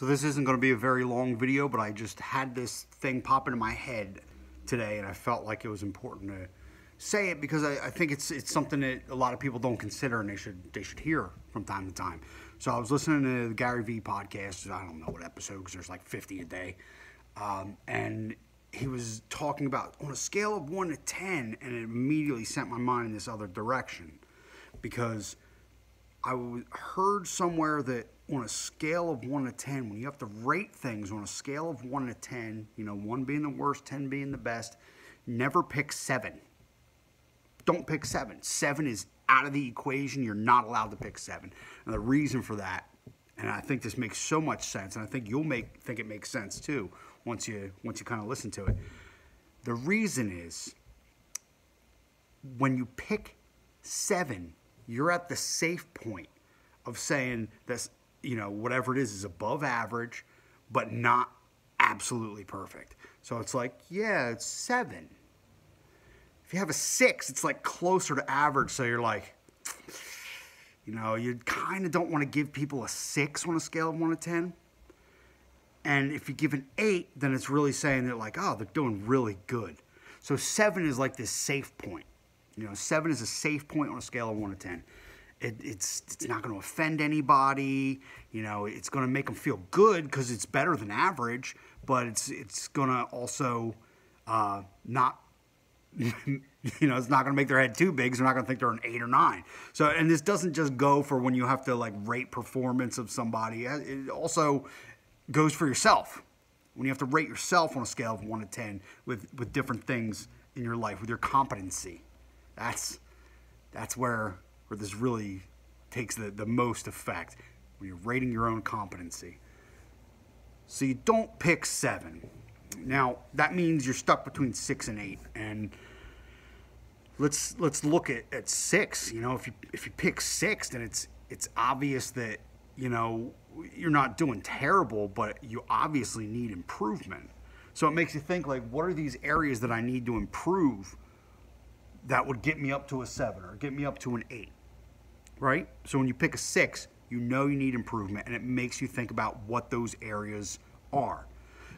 So this isn't going to be a very long video, but I just had this thing pop into my head today, and I felt like it was important to say it because I think it's something that a lot of people don't consider, and they should hear from time to time. So I was listening to the Gary V podcast. I don't know what episode, because there's like 50 a day, and he was talking about on a scale of 1 to 10, and it immediately sent my mind in this other direction, because I heard somewhere that on a scale of 1 to 10, when you have to rate things on a scale of 1 to 10, you know, 1 being the worst, 10 being the best, never pick 7. Don't pick 7. 7 is out of the equation. You're not allowed to pick 7. And the reason for that, and I think this makes so much sense, and I think you'll think it makes sense too once you kind of listen to it. The reason is when you pick 7, you're at the safe point of saying that, you know, whatever it is above average, but not absolutely perfect. So it's like, yeah, it's 7. If you have a 6, it's like closer to average. So you're like, you know, you kind of don't want to give people a 6 on a scale of 1 to 10. And if you give an 8, then it's really saying they're like, oh, they're doing really good. So 7 is like this safe point. You know, 7 is a safe point on a scale of 1 to 10. It's not going to offend anybody. You know, it's going to make them feel good because it's better than average, but it's going to also not, you know, it's not going to make their head too big, so they're not going to think they're an 8 or 9. So, and this doesn't just go for when you have to like rate performance of somebody. It also goes for yourself. When you have to rate yourself on a scale of 1 to 10 with different things in your life, with your competency. That's where this really takes the most effect, when you're rating your own competency. So you don't pick 7. Now, that means you're stuck between 6 and 8. And let's look at 6. You know, if you pick 6, then it's obvious that, you know, you're not doing terrible, but you obviously need improvement. So it makes you think, like, what are these areas that I need to improve that would get me up to a 7 or get me up to an 8, right? So when you pick a 6, you know you need improvement, and it makes you think about what those areas are.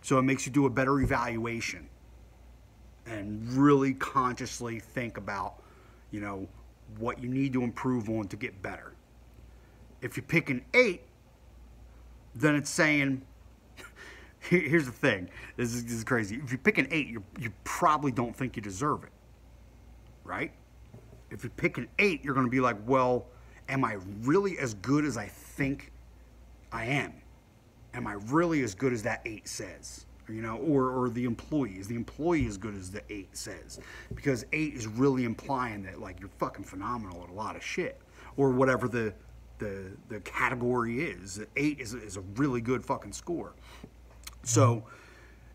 So it makes you do a better evaluation and really consciously think about, you know, what you need to improve on to get better. If you pick an 8, then it's saying, here's the thing, this is crazy. If you pick an 8, you probably don't think you deserve it. Right? If you pick an 8, you're going to be like, well, am I really as good as I think I am? Am I really as good as that 8 says? Or, you know, or the employee. Is the employee as good as the 8 says? Because 8 is really implying that, like, you're fucking phenomenal at a lot of shit. Or whatever the category is. 8 is a really good fucking score. So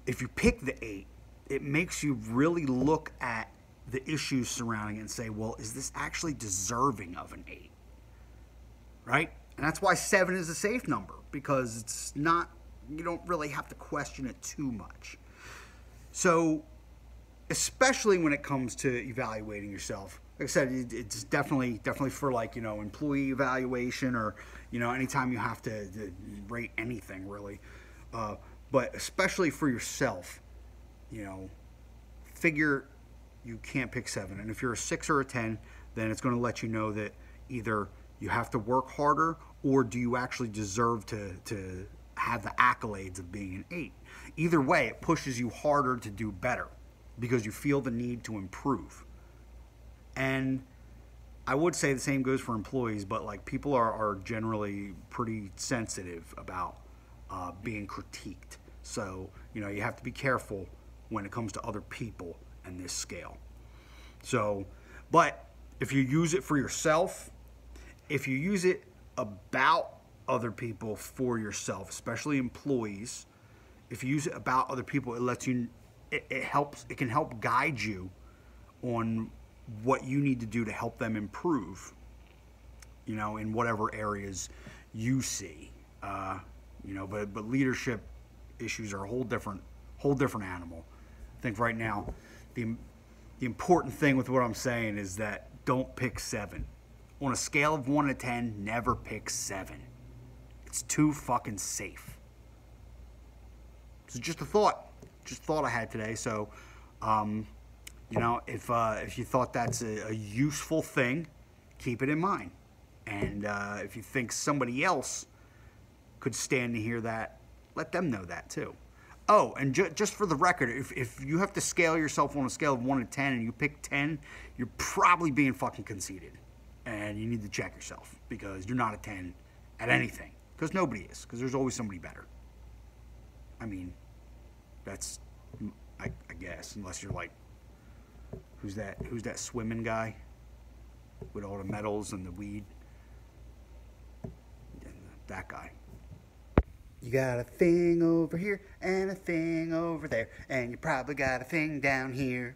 if you pick the 8, it makes you really look at the issues surrounding it and say, well, is this actually deserving of an 8, right? And that's why 7 is a safe number, because it's not, you don't really have to question it too much. So, especially when it comes to evaluating yourself, like I said, it's definitely for, like, you know, employee evaluation, or, you know, anytime you have to rate anything, really, but especially for yourself, you know, figure you can't pick 7. And if you're a 6 or a 10, then it's going to let you know that either you have to work harder, or do you actually deserve to have the accolades of being an 8. Either way, it pushes you harder to do better because you feel the need to improve. And I would say the same goes for employees, but, like, people are generally pretty sensitive about being critiqued. So, you know, you have to be careful when it comes to other people and this scale. So, but if you use it for yourself, if you use it about other people for yourself, especially employees, if you use it about other people, it lets you, it can help guide you on what you need to do to help them improve, you know, in whatever areas you see, you know, but leadership issues are a whole different animal. I think right now, the important thing with what I'm saying is that don't pick 7. On a scale of 1 to 10, never pick 7. It's too fucking safe. It's just a thought. Just a thought I had today. So, you know, if you thought that's a useful thing, keep it in mind. And if you think somebody else could stand to hear that, let them know that too. Oh, and just for the record, if you have to scale yourself on a scale of 1 to 10 and you pick 10, you're probably being fucking conceited. And you need to check yourself, because you're not a 10 at anything. Because nobody is, because there's always somebody better. I mean, that's, I guess, unless you're like, who's that swimming guy with all the medals and the weed? That guy. You got a thing over here and a thing over there, and you probably got a thing down here.